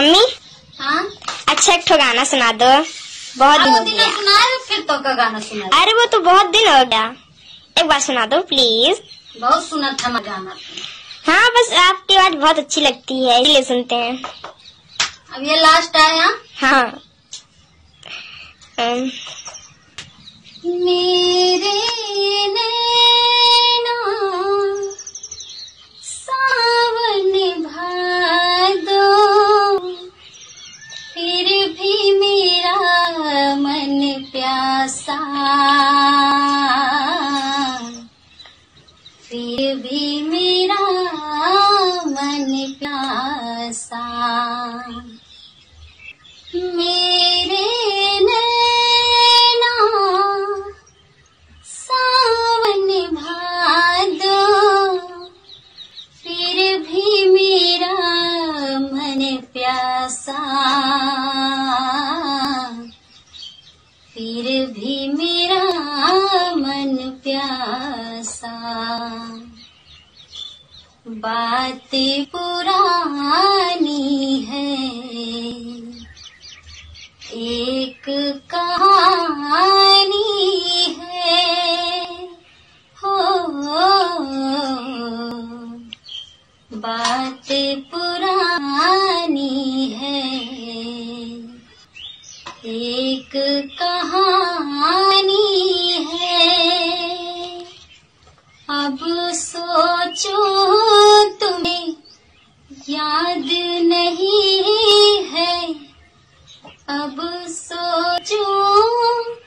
Mummy हाँ अच्छा एक ठो गाना सुना दो। बहुत दिन हो गया फिर तो का गाना सुना। अरे वो तो बहुत दिन हो गया, एक बार सुना दो प्लीज। बहुत सुना था मैं गाना। हाँ बस आपकी आवाज बहुत अच्छी लगती है इसलिए सुनते हैं। अब ये लास्ट आया। हाँ मेरे फिर भी मेरा मन प्यासा, मेरे नैना सावन भादो फिर भी मेरा मन प्यासा, फिर भी मेरा मन प्यासा। बातें पुरानी है एक कहानी है हो, बातें पुरानी है एक कहानी है। अब सोचो तुम्हें याद नहीं है, अब सोचो